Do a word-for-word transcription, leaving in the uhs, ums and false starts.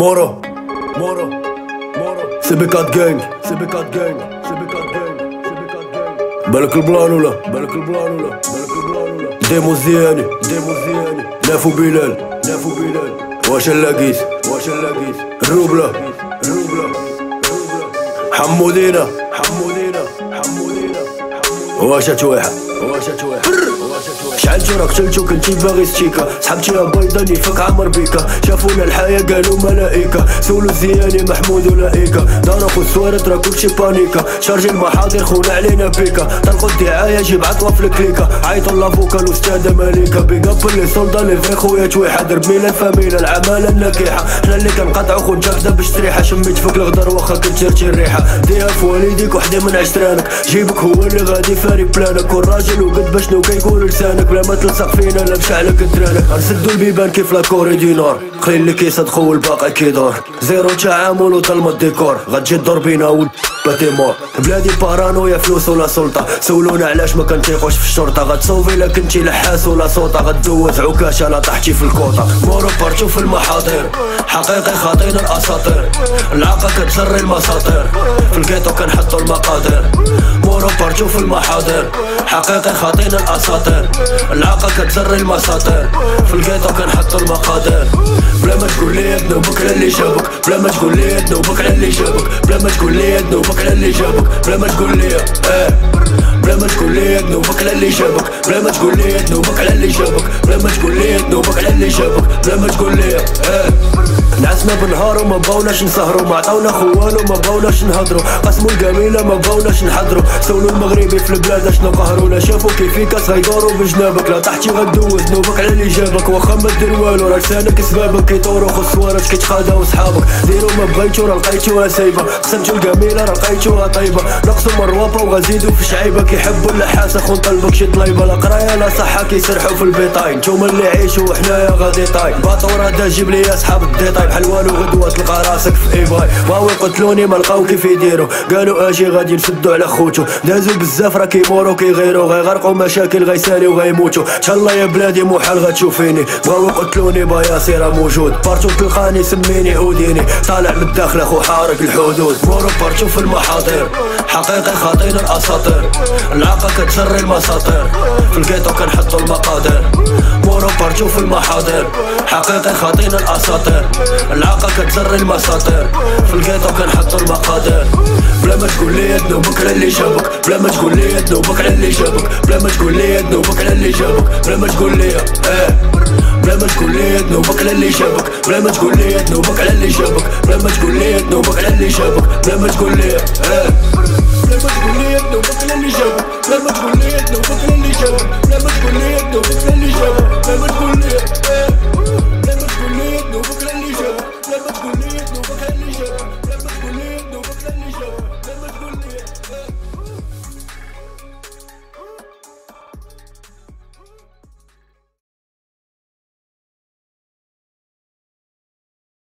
مورو مورو مورو سبكات جانج سبكات جانج سبكات جانج سبكات جانج بالك البلان ولا بالك البلان ولا بالك البلان ولا ديمو زياني ديمو زياني نافو بلال نافو بلال واش اللاقيس واش اللاقيس الروبلا الروبلا الروبلا حمودينا حمودينا حمودينا واش تواحد واش تواحد شحال تي راه قتلتو كنتي باغي ستيكا صحابتي راه بيضاني فك عمر بيكا شافونا الحياة قالو ملائكة سولو زياني محمود ولائكة دارو خو السوارت راه كلشي بانيكا شارجي المحاضر خونا علينا بيكا طلقو الدعاية جيب عطلة في الكليكا عيطو لافوكا الأستاذة مليكا بيكا بلي سولدا لي فغي خويا تويحة درب ميلا الفاميلا العمالة النكيحة حنا اللي كنقطعو خو جاكدا باش تريحة شميت فيك الغدر واخا كترتي الريحة ديها في والديك وحدة من عشرانك جيبك هو اللي غادي فاري بلانك والراجل وقد باش نو كيقولو لسانك بلا ما تلصق فينا لا بشعلك الدرانك غنسدو البيبان كيف لاكوري دينار قليل اللي كيصدقو والباقي كيدور زيرو تعامل وظلمة الديكور غتجي الدور بينا ود باتي مور بلادي بارانويا فلوس ولا سلطة سولونا علاش ما كنتيقوش في الشرطة غتصوفي لا كنتي لحاس ولا صوطة غتدوز عكاشة لا طاحتي في الكوطة مورو بارتو في المحاضر حقيقي خاطينا الاساطير العاقة كتسري المساطير في الكيتو كنحطو المقادير مورو بارتو في المحاضر حقيقي خاطينا الاساطير العاقة كتسري المساطير في الكيتو كنحطو المقادير بلا ما تقول لي دنوبك على اللي جابك بلا ما تقول لي دنوبك على اللي جابك بلا ما تقول لي دنوبك على اللي جابك بلا ما تقول لي اه بلا ما تقول لي دنوبك على اللي جابك بلا ما تقول لي دنوبك على اللي جابك بلا ما تقول لي دنوبك على اللي جابك بلا ما تقول لي اه نعسنا بنهار وما بغاوناش نسهرو ما عطاونا خوان وما بغاوناش نهضرو قسمو القميله ما بغاوناش نحضرو سولو المغربي في البلاد اشنو قهرونا شافو كيفيك غيدورو بجنابك لا طاحتي غدوز دنوبك على اللي جابك واخا ما دير والو راه لسانك سبابك كيطورو خو الصوارات كيتقاداو صحابك ديرو ما بغيتو راه لقيتوها سايبه قسمتو القميله راه لقيتوها طيبه نقصو من الروابه وغازيدو في شعيبه كيحبو اللحاسه خو نطلبك شي طليبه لا قرايه لا صحه كيسرحو في البيطاي نتوما اللي عيشو وحنايا غادي طاي باطوره دا جيب ليا صحاب الديطاي بحال والو غدوه تلقى راسك في ايباي باوي قتلوني ما لقاو كيف يديرو قالوا اجي غادي نسدو على خوتو دازو بزاف راه كيمورو كيغيرو غيغرقو مشاكل غيساليو غيموتو تهلا يا بلادي محال غتشوفيني باوي قتلوني باياسي راه موجود بارتو تلقاني سميني اوديني طالع من الداخل اخو حارق الحدود مورو بارتو في المحاضر حقيقي خاطينا الاساطير العاقه كتسري المساطير في الكيتو كنحطو المقادير مورو بارتو في المحاضر حقيقي خاطينا الاساطير العاقة كتسري المساطير في الكيتو كنحطو المقادير بلا ما تقول لي دنوبك على اللي جابك بلا ما تقول لي دنوبك على اللي جابك بلا ما تقول لي دنوبك على اللي جابك بلا ما تقول لي اه بلا ما تقول لي دنوبك على اللي جابك بلا ما تقول لي دنوبك على اللي جابك بلا ما تقول لي دنوبك على اللي جابك بلا ما تقول لي اه